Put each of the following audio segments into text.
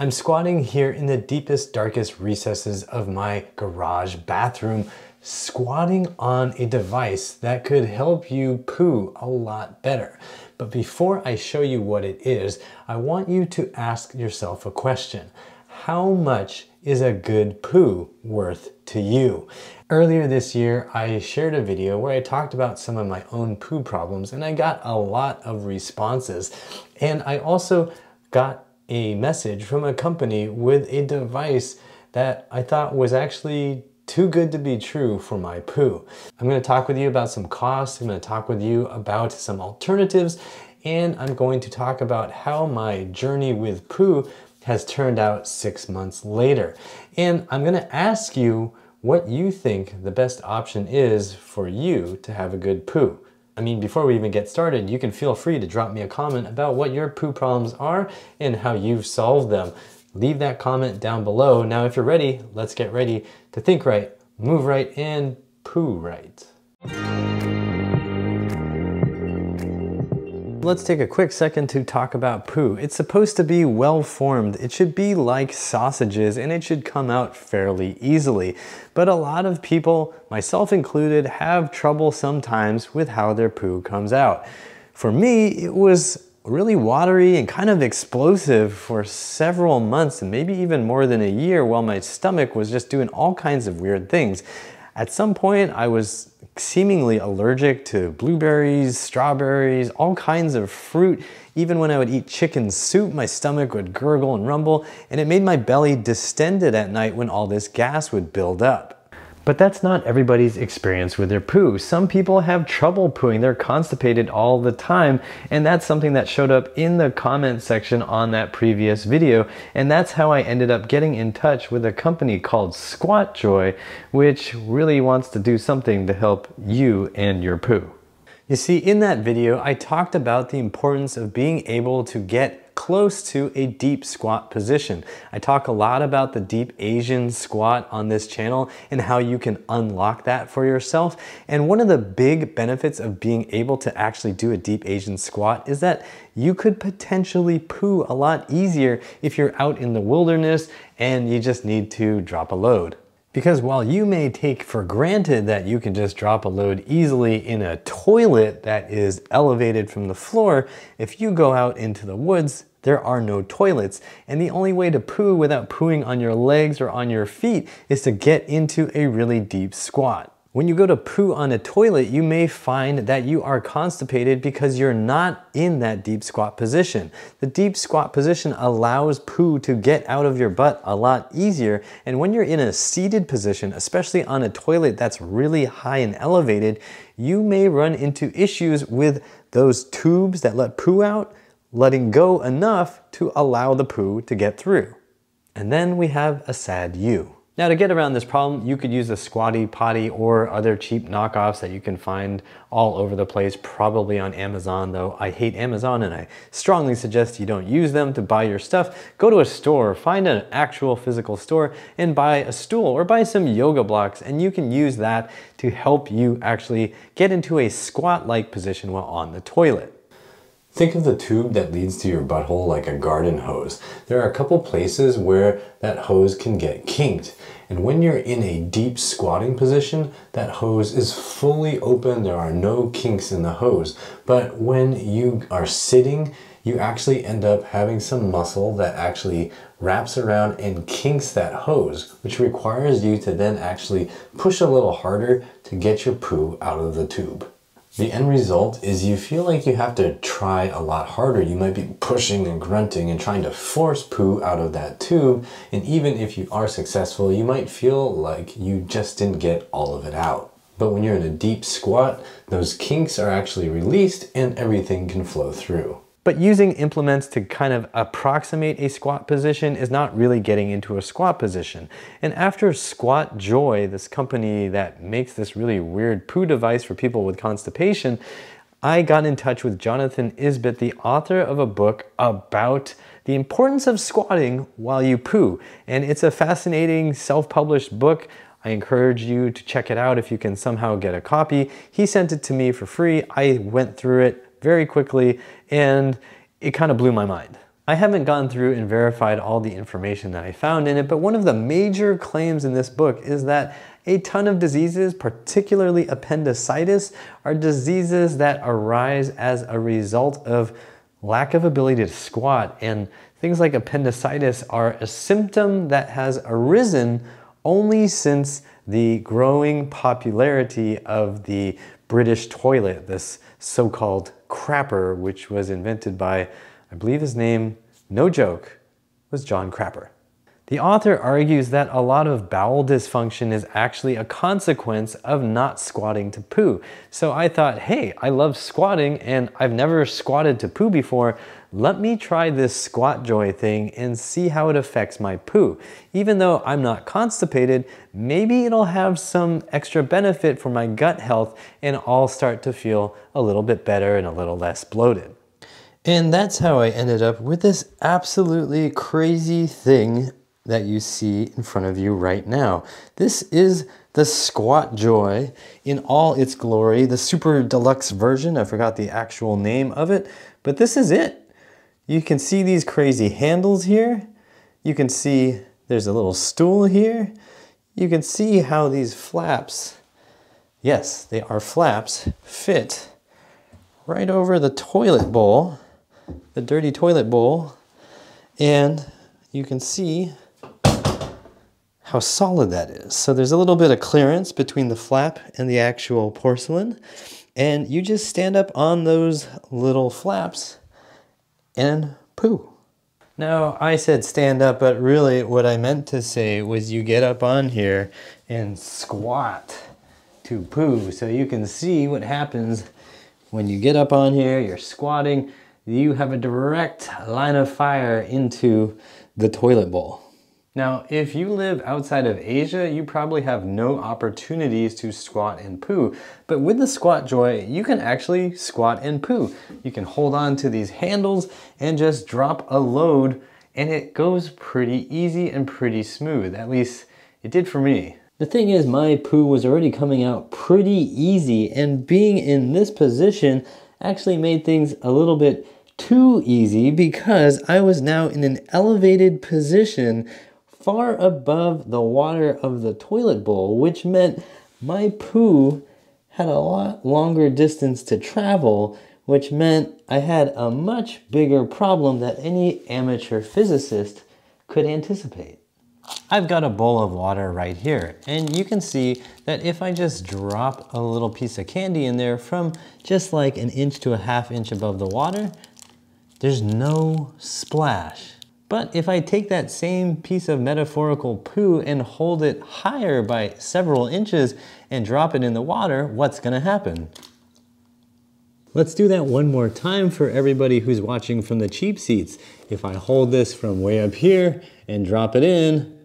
I'm squatting here in the deepest, darkest recesses of my garage bathroom, squatting on a device that could help you poo a lot better. But before I show you what it is, I want you to ask yourself a question. How much is a good poo worth to you? Earlier this year, I shared a video where I talked about some of my own poo problems, and I got a lot of responses. And I also got a message from a company with a device that I thought was actually too good to be true for my poo. I'm gonna talk with you about some costs, I'm gonna talk with you about some alternatives, and I'm going to talk about how my journey with poo has turned out 6 months later. And I'm gonna ask you what you think the best option is for you to have a good poo. I mean, before we even get started, you can feel free to drop me a comment about what your poo problems are and how you've solved them. Leave that comment down below. Now, if you're ready, let's get ready to think right, move right, and poo right. Let's take a quick second to talk about poo. It's supposed to be well formed. It should be like sausages and it should come out fairly easily. But a lot of people, myself included, have trouble sometimes with how their poo comes out. For me, it was really watery and kind of explosive for several months and maybe even more than a year while my stomach was just doing all kinds of weird things. At some point, I was seemingly allergic to blueberries, strawberries, all kinds of fruit. Even when I would eat chicken soup, my stomach would gurgle and rumble, and it made my belly distended at night when all this gas would build up. But that's not everybody's experience with their poo. Some people have trouble pooing. They're constipated all the time. And that's something that showed up in the comment section on that previous video. And that's how I ended up getting in touch with a company called SquatJoy, which really wants to do something to help you and your poo. You see, in that video, I talked about the importance of being able to get close to a deep squat position. I talk a lot about the deep Asian squat on this channel and how you can unlock that for yourself. And one of the big benefits of being able to actually do a deep Asian squat is that you could potentially poo a lot easier if you're out in the wilderness and you just need to drop a load. Because while you may take for granted that you can just drop a load easily in a toilet that is elevated from the floor, if you go out into the woods, there are no toilets. And the only way to poo without pooing on your legs or on your feet is to get into a really deep squat. When you go to poo on a toilet, you may find that you are constipated because you're not in that deep squat position. The deep squat position allows poo to get out of your butt a lot easier. And when you're in a seated position, especially on a toilet that's really high and elevated, you may run into issues with those tubes that let poo out, letting go enough to allow the poo to get through. And then we have a sad you. Now, to get around this problem, you could use a Squatty Potty or other cheap knockoffs that you can find all over the place, probably on Amazon, though I hate Amazon and I strongly suggest you don't use them to buy your stuff. Go to a store, find an actual physical store and buy a stool or buy some yoga blocks, and you can use that to help you actually get into a squat-like position while on the toilet. Think of the tube that leads to your butthole like a garden hose. There are a couple places where that hose can get kinked. And when you're in a deep squatting position, that hose is fully open. There are no kinks in the hose. But when you are sitting, you actually end up having some muscle that actually wraps around and kinks that hose, which requires you to then actually push a little harder to get your poo out of the tube. The end result is you feel like you have to try a lot harder. You might be pushing and grunting and trying to force poo out of that tube. And even if you are successful, you might feel like you just didn't get all of it out. But when you're in a deep squat, those kinks are actually released and everything can flow through. But using implements to kind of approximate a squat position is not really getting into a squat position. And after SquatJoy, this company that makes this really weird poo device for people with constipation, I got in touch with Jonathan Isbit, the author of a book about the importance of squatting while you poo. And it's a fascinating self-published book. I encourage you to check it out if you can somehow get a copy. He sent it to me for free. I went through it very quickly and it kind of blew my mind. I haven't gone through and verified all the information that I found in it, but one of the major claims in this book is that a ton of diseases, particularly appendicitis, are diseases that arise as a result of lack of ability to squat, and things like appendicitis are a symptom that has arisen only since the growing popularity of the British toilet, this so-called crapper, which was invented by, I believe his name, no joke, was John Crapper. The author argues that a lot of bowel dysfunction is actually a consequence of not squatting to poo. So I thought, hey, I love squatting and I've never squatted to poo before. Let me try this SquatJoy thing and see how it affects my poo. Even though I'm not constipated, maybe it'll have some extra benefit for my gut health and I'll start to feel a little bit better and a little less bloated. And that's how I ended up with this absolutely crazy thing that you see in front of you right now. This is the SquatJoy in all its glory, the super deluxe version. I forgot the actual name of it, but this is it. You can see these crazy handles here. You can see there's a little stool here. You can see how these flaps, yes, they are flaps, fit right over the toilet bowl, the dirty toilet bowl, and you can see how solid that is. So there's a little bit of clearance between the flap and the actual porcelain, and you just stand up on those little flaps and poo. Now, I said stand up, but really what I meant to say was you get up on here and squat to poo. So you can see what happens when you get up on here, you're squatting, you have a direct line of fire into the toilet bowl. Now, if you live outside of Asia, you probably have no opportunities to squat and poo. But with the SquatJoy, you can actually squat and poo. You can hold on to these handles and just drop a load, and it goes pretty easy and pretty smooth. At least it did for me. The thing is, my poo was already coming out pretty easy, and being in this position actually made things a little bit too easy because I was now in an elevated position far above the water of the toilet bowl, which meant my poo had a lot longer distance to travel, which meant I had a much bigger problem that any amateur physicist could anticipate. I've got a bowl of water right here, and you can see that if I just drop a little piece of candy in there from just like 1 inch to a half inch above the water, there's no splash. But if I take that same piece of metaphorical poo and hold it higher by several inches and drop it in the water, what's gonna happen? Let's do that one more time for everybody who's watching from the cheap seats. If I hold this from way up here and drop it in,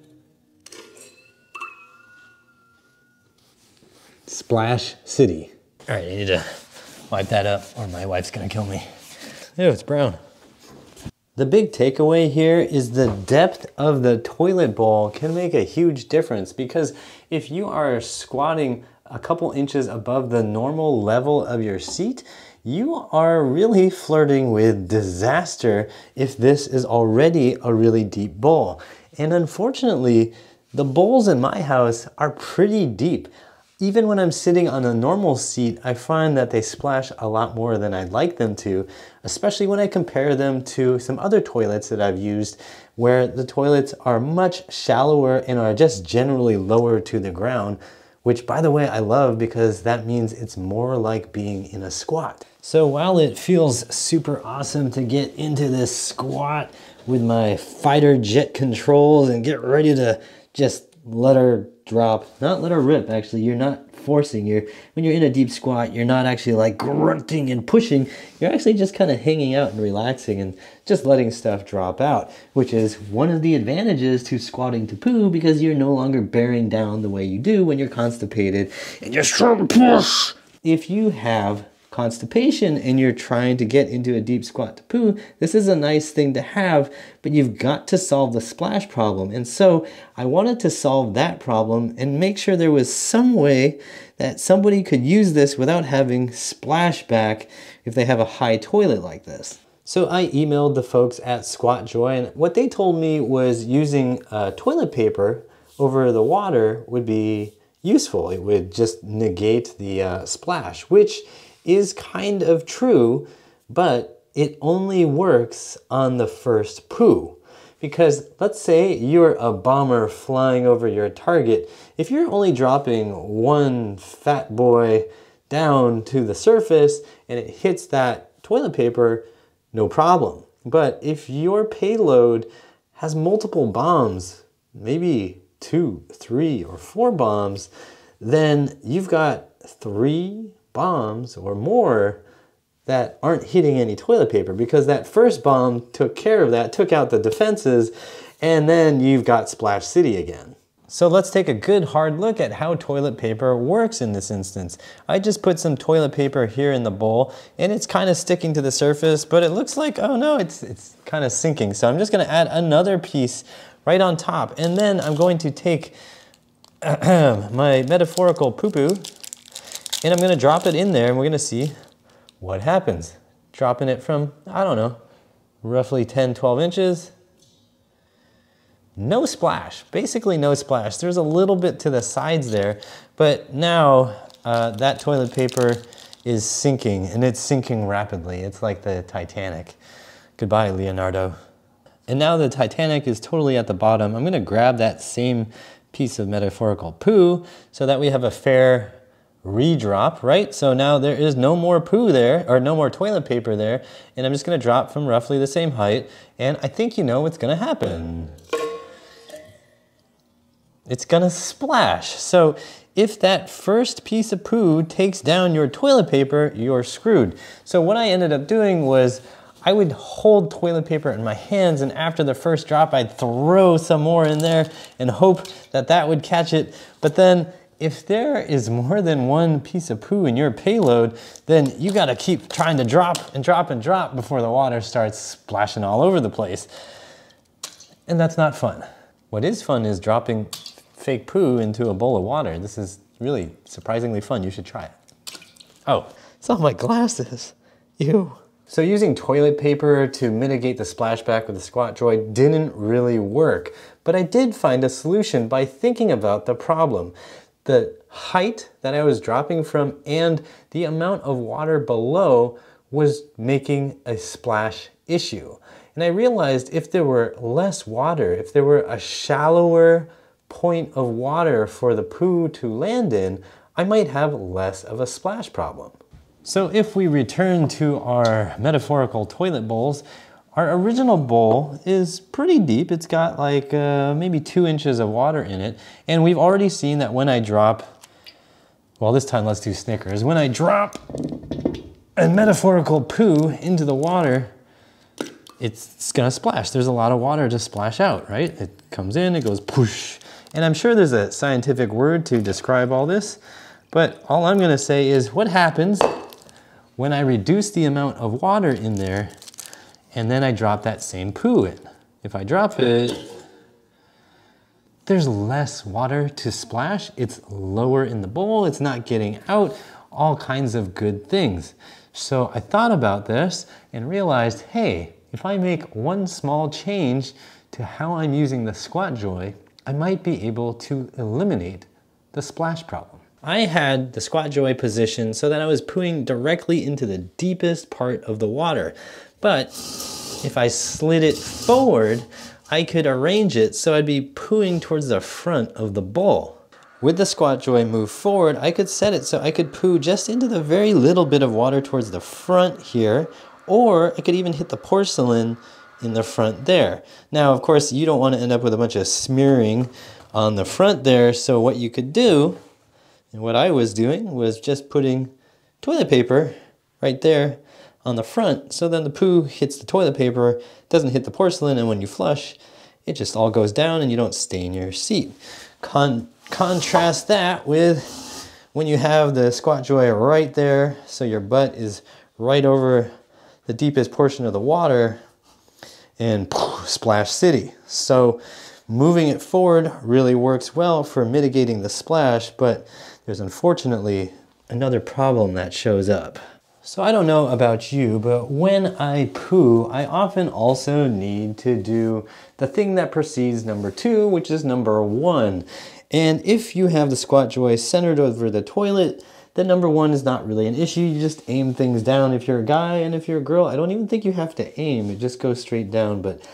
splash city. All right, I need to wipe that up or my wife's gonna kill me. Ew, it's brown. The big takeaway here is the depth of the toilet bowl can make a huge difference, because if you are squatting a couple inches above the normal level of your seat, you are really flirting with disaster if this is already a really deep bowl. And unfortunately, the bowls in my house are pretty deep. Even when I'm sitting on a normal seat, I find that they splash a lot more than I'd like them to, especially when I compare them to some other toilets that I've used where the toilets are much shallower and are just generally lower to the ground, which by the way, I love because that means it's more like being in a squat. So while it feels super awesome to get into this squat with my fighter jet controls and get ready to just let her drop, not let her rip actually, you're not forcing, when you're in a deep squat, you're not actually like grunting and pushing, you're actually just kind of hanging out and relaxing and just letting stuff drop out, which is one of the advantages to squatting to poo, because you're no longer bearing down the way you do when you're constipated and you're trying to push. If you have constipation and you're trying to get into a deep squat to poo, this is a nice thing to have, but you've got to solve the splash problem. And so I wanted to solve that problem and make sure there was some way that somebody could use this without having splashback if they have a high toilet like this. So I emailed the folks at SquatJoy, and what they told me was using toilet paper over the water would be useful. It would just negate the splash, which is kind of true, but it only works on the first poo. Because let's say you're a bomber flying over your target. If you're only dropping one fat boy down to the surface and it hits that toilet paper, no problem. But if your payload has multiple bombs, maybe 2, 3, or 4 bombs, then you've got 3 bombs or more that aren't hitting any toilet paper, because that first bomb took care of that, took out the defenses, and then you've got Splash City again. So let's take a good hard look at how toilet paper works in this instance. I just put some toilet paper here in the bowl, and it's kind of sticking to the surface, but it looks like, oh no, it's kind of sinking. So I'm just gonna add another piece right on top, and then I'm going to take my metaphorical poo-poo, and I'm gonna drop it in there, and we're gonna see what happens. Dropping it from, I don't know, roughly 10, 12 inches. No splash, basically no splash. There's a little bit to the sides there, but now that toilet paper is sinking, and it's sinking rapidly. It's like the Titanic. Goodbye, Leonardo. And now the Titanic is totally at the bottom. I'm gonna grab that same piece of metaphorical poo so that we have a fair redrop, right? So now there is no more poo there, or no more toilet paper there, and I'm just gonna drop from roughly the same height, and I think you know what's gonna happen. It's gonna splash. So if that first piece of poo takes down your toilet paper, you're screwed. So what I ended up doing was I would hold toilet paper in my hands, and after the first drop, I'd throw some more in there and hope that that would catch it. But then if there is more than one piece of poo in your payload, then you gotta keep trying to drop and drop and drop before the water starts splashing all over the place. And that's not fun. What is fun is dropping fake poo into a bowl of water. This is really surprisingly fun. You should try it. Oh, it's on my glasses. Ew. So using toilet paper to mitigate the splashback with the SquatJoy didn't really work, but I did find a solution by thinking about the problem. The height that I was dropping from and the amount of water below was making a splash issue. And I realized if there were less water, if there were a shallower point of water for the poo to land in, I might have less of a splash problem. So if we return to our metaphorical toilet bowls, our original bowl is pretty deep. It's got like maybe 2 inches of water in it. And we've already seen that when I drop, well, this time let's do Snickers. When I drop a metaphorical poo into the water, it's gonna splash. There's a lot of water to splash out, right? It comes in, it goes poosh. And I'm sure there's a scientific word to describe all this, but all I'm gonna say is what happens when I reduce the amount of water in there and then I drop that same poo in. If I drop it, there's less water to splash. It's lower in the bowl. It's not getting out. All kinds of good things. So I thought about this and realized, hey, if I make one small change to how I'm using the SquatJoy, I might be able to eliminate the splash problem. I had the SquatJoy positioned so that I was pooing directly into the deepest part of the water. But if I slid it forward, I could arrange it so I'd be pooing towards the front of the bowl. With the SquatJoy move forward, I could set it so I could poo just into the very little bit of water towards the front here, or I could even hit the porcelain in the front there. Now, of course, you don't want to end up with a bunch of smearing on the front there, so what you could do, and what I was doing, was just putting toilet paper right there on the front, so then the poo hits the toilet paper, doesn't hit the porcelain, and when you flush, it just all goes down and you don't stain your seat. Contrast that with when you have the SquatJoy right there, so your butt is right over the deepest portion of the water, and poof, Splash City. So moving it forward really works well for mitigating the splash, but there's unfortunately another problem that shows up. So I don't know about you, but when I poo, I often also need to do the thing that precedes number two, which is number one. And if you have the SquatJoy centered over the toilet, then number one is not really an issue. You just aim things down. If you're a guy and if you're a girl, I don't even think you have to aim. It just goes straight down. But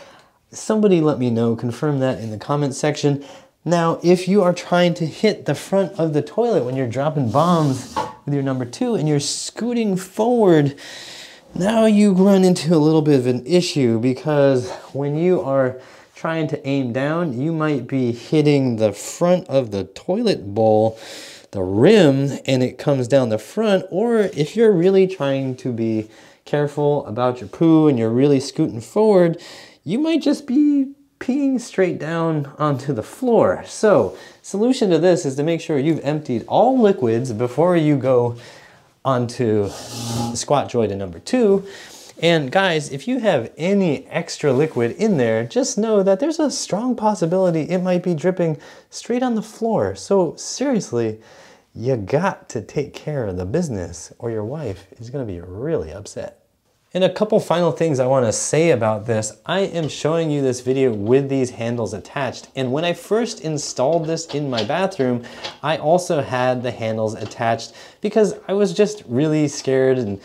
somebody let me know, confirm that in the comment section. Now, if you are trying to hit the front of the toilet when you're dropping bombs with your number two and you're scooting forward, now you run into a little bit of an issue, because when you are trying to aim down, you might be hitting the front of the toilet bowl, the rim, and it comes down the front. Or if you're really trying to be careful about your poo and you're really scooting forward, you might just be peeing straight down onto the floor. So solution to this is to make sure you've emptied all liquids before you go onto SquatJoy to number two. And guys, if you have any extra liquid in there, just know that there's a strong possibility it might be dripping straight on the floor. So seriously, you got to take care of the business or your wife is gonna be really upset. And a couple final things I want to say about this. I am showing you this video with these handles attached. And when I first installed this in my bathroom, I also had the handles attached because I was just really scared and,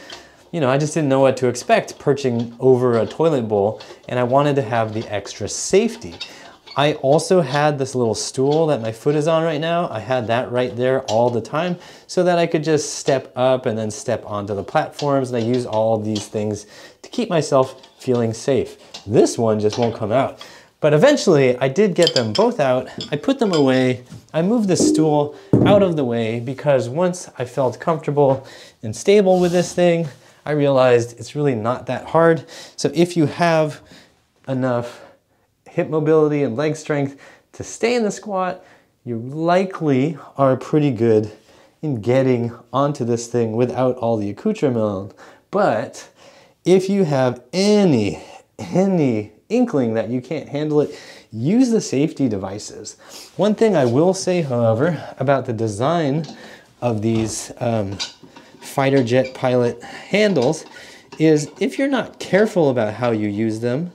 you know, I just didn't know what to expect perching over a toilet bowl, and I wanted to have the extra safety. I also had this little stool that my foot is on right now. I had that right there all the time so that I could just step up and then step onto the platforms, and I use all these things to keep myself feeling safe. This one just won't come out. But eventually I did get them both out. I put them away. I moved the stool out of the way because once I felt comfortable and stable with this thing, I realized it's really not that hard. So if you have enough hip mobility and leg strength to stay in the squat, you likely are pretty good in getting onto this thing without all the accoutrement. But if you have any inkling that you can't handle it, use the safety devices. One thing I will say, however, about the design of these fighter jet pilot handles is if you're not careful about how you use them,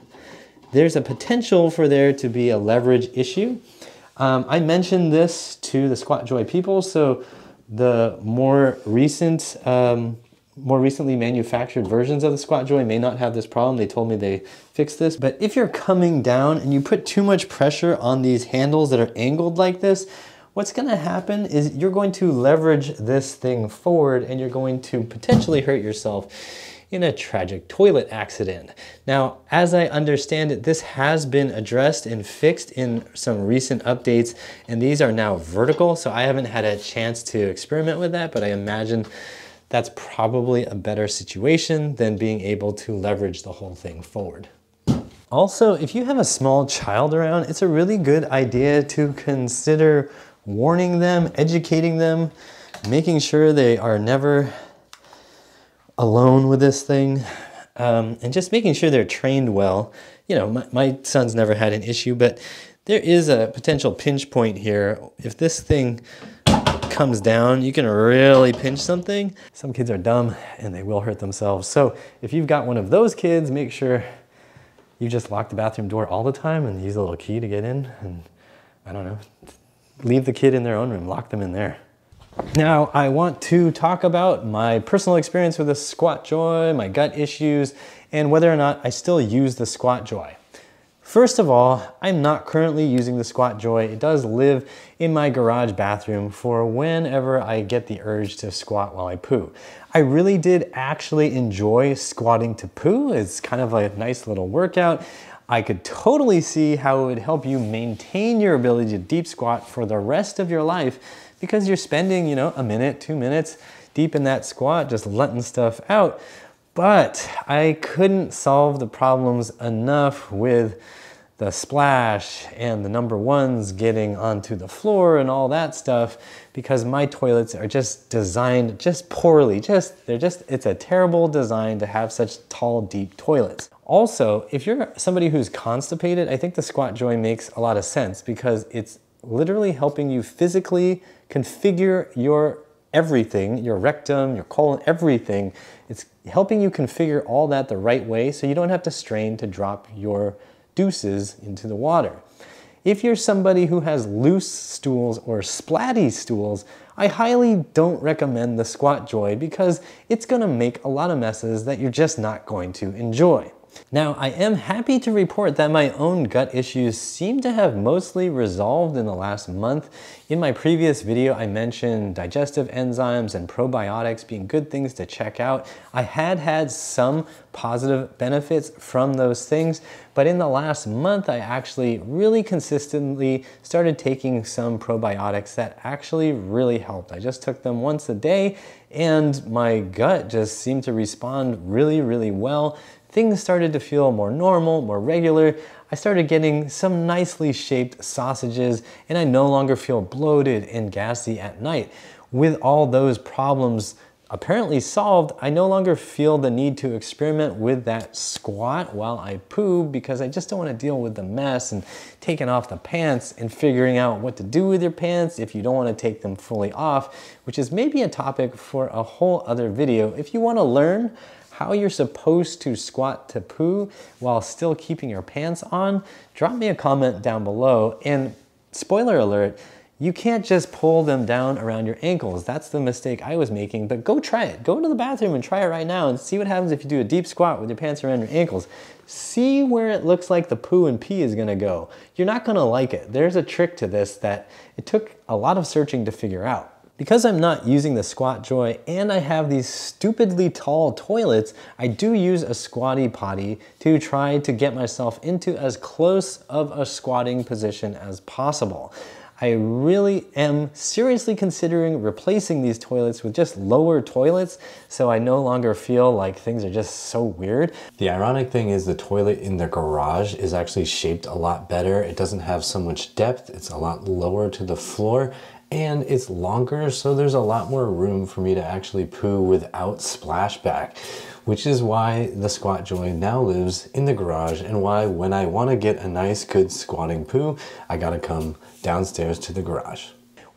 there's a potential for there to be a leverage issue. I mentioned this to the SquatJoy people, so the more recently manufactured versions of the SquatJoy may not have this problem. They told me they fixed this, but if you're coming down and you put too much pressure on these handles that are angled like this, what's gonna happen is you're going to leverage this thing forward and you're going to potentially hurt yourself in a tragic toilet accident. Now, as I understand it, this has been addressed and fixed in some recent updates, and these are now vertical, so I haven't had a chance to experiment with that, but I imagine that's probably a better situation than being able to leverage the whole thing forward. Also, if you have a small child around, it's a really good idea to consider warning them, educating them, making sure they are never alone with this thing, and just making sure they're trained well. You know, my son's never had an issue, but there is a potential pinch point here. If this thing comes down, you can really pinch something. Some kids are dumb and they will hurt themselves. So if you've got one of those kids, make sure you just lock the bathroom door all the time and use a little key to get in, and I don't know, leave the kid in their own room, lock them in there. Now I want to talk about my personal experience with the SquatJoy, my gut issues, and whether or not I still use the SquatJoy. First of all, I'm not currently using the SquatJoy. It does live in my garage bathroom for whenever I get the urge to squat while I poo. I really did actually enjoy squatting to poo. It's kind of like a nice little workout. I could totally see how it would help you maintain your ability to deep squat for the rest of your life, because you're spending, you know, a minute, 2 minutes deep in that squat, just letting stuff out. But I couldn't solve the problems enough with the splash and the number ones getting onto the floor and all that stuff, because my toilets are just designed just poorly. It's a terrible design to have such tall, deep toilets. Also, if you're somebody who's constipated, I think the SquatJoy makes a lot of sense because it's literally helping you physically configure your everything, your rectum, your colon, everything. It's helping you configure all that the right way so you don't have to strain to drop your deuces into the water. If you're somebody who has loose stools or splatty stools, I highly don't recommend the SquatJoy because it's gonna make a lot of messes that you're just not going to enjoy. Now, I am happy to report that my own gut issues seem to have mostly resolved in the last month. In my previous video, I mentioned digestive enzymes and probiotics being good things to check out. I had had some positive benefits from those things, but in the last month, I actually really consistently started taking some probiotics that actually really helped. I just took them once a day and my gut just seemed to respond really, really well. Things started to feel more normal, more regular. I started getting some nicely shaped sausages and I no longer feel bloated and gassy at night. With all those problems apparently solved, I no longer feel the need to experiment with that squat while I poo because I just don't want to deal with the mess and taking off the pants and figuring out what to do with your pants if you don't want to take them fully off, which is maybe a topic for a whole other video. If you want to learn how you're supposed to squat to poo while still keeping your pants on, drop me a comment down below. And spoiler alert, you can't just pull them down around your ankles. That's the mistake I was making, but go try it. Go to the bathroom and try it right now and see what happens if you do a deep squat with your pants around your ankles. See where it looks like the poo and pee is gonna go. You're not gonna like it. There's a trick to this that it took a lot of searching to figure out. Because I'm not using the SquatJoy and I have these stupidly tall toilets, I do use a Squatty Potty to try to get myself into as close of a squatting position as possible. I really am seriously considering replacing these toilets with just lower toilets so I no longer feel like things are just so weird. The ironic thing is the toilet in the garage is actually shaped a lot better. It doesn't have so much depth. It's a lot lower to the floor. And it's longer, so there's a lot more room for me to actually poo without splashback, which is why the SquatJoy now lives in the garage and why when I want to get a nice good squatting poo, I gotta come downstairs to the garage.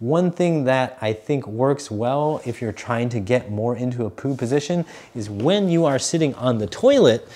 One thing that I think works well if you're trying to get more into a poo position is when you are sitting on the toilet,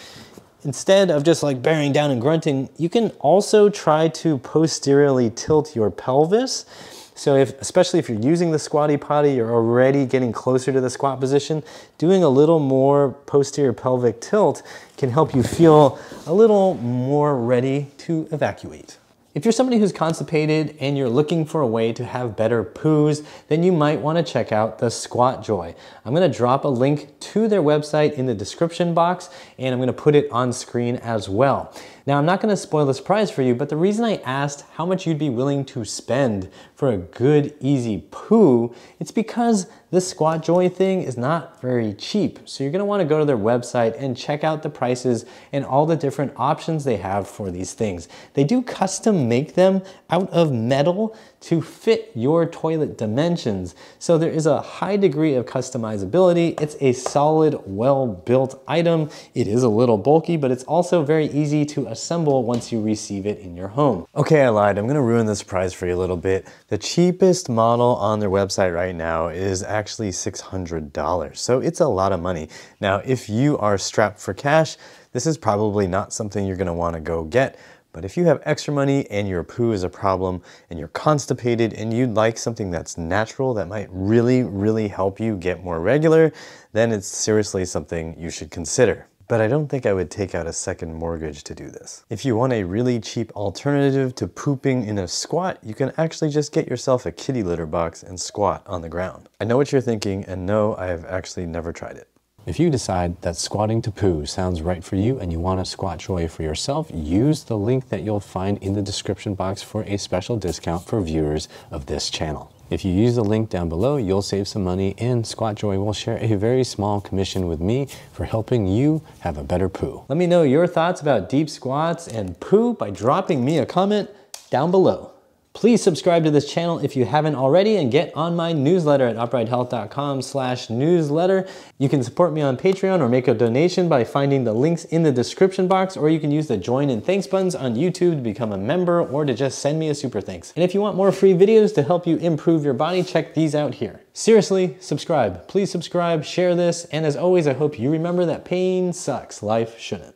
instead of just like bearing down and grunting, you can also try to posteriorly tilt your pelvis. So especially if you're using the Squatty Potty, you're already getting closer to the squat position, doing a little more posterior pelvic tilt can help you feel a little more ready to evacuate. If you're somebody who's constipated and you're looking for a way to have better poos, then you might want to check out the SquatJoy. I'm going to drop a link to their website in the description box, and I'm going to put it on screen as well. Now, I'm not going to spoil the surprise for you, but the reason I asked how much you'd be willing to spend for a good, easy poo, it's because this SquatJoy thing is not very cheap. So you're going to want to go to their website and check out the prices and all the different options they have for these things. They do custom make them out of metal to fit your toilet dimensions. So there is a high degree of customizability. It's a solid, well-built item. It is a little bulky, but it's also very easy to assemble once you receive it in your home. Okay, I lied. I'm gonna ruin the surprise for you a little bit. The cheapest model on their website right now is actually $600. So it's a lot of money. Now, if you are strapped for cash, this is probably not something you're gonna wanna go get. But if you have extra money and your poo is a problem and you're constipated and you'd like something that's natural that might really, really help you get more regular, then it's seriously something you should consider. But I don't think I would take out a second mortgage to do this. If you want a really cheap alternative to pooping in a squat, you can actually just get yourself a kitty litter box and squat on the ground. I know what you're thinking, and no, I have actually never tried it. If you decide that squatting to poo sounds right for you and you want a SquatJoy for yourself, use the link that you'll find in the description box for a special discount for viewers of this channel. If you use the link down below, you'll save some money and SquatJoy will share a very small commission with me for helping you have a better poo. Let me know your thoughts about deep squats and poo by dropping me a comment down below. Please subscribe to this channel if you haven't already and get on my newsletter at uprighthealth.com/newsletter. You can support me on Patreon or make a donation by finding the links in the description box, or you can use the join and thanks buttons on YouTube to become a member or to just send me a super thanks. And if you want more free videos to help you improve your body, check these out here. Seriously, subscribe. Please subscribe, share this, and as always, I hope you remember that pain sucks, life shouldn't.